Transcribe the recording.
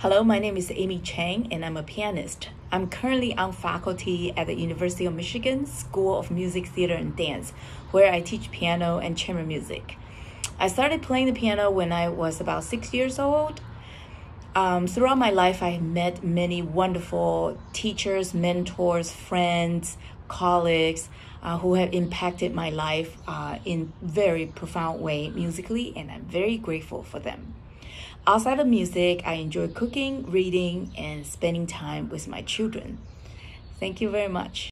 Hello, my name is Amy Cheng, and I'm a pianist. I'm currently on faculty at the University of Michigan School of Music, Theater, and Dance, where I teach piano and chamber music. I started playing the piano when I was about 6 years old. Throughout my life, I met many wonderful teachers, mentors, friends, colleagues who have impacted my life in very profound way musically, and I'm very grateful for them. Outside of music, I enjoy cooking, reading, and spending time with my children. Thank you very much.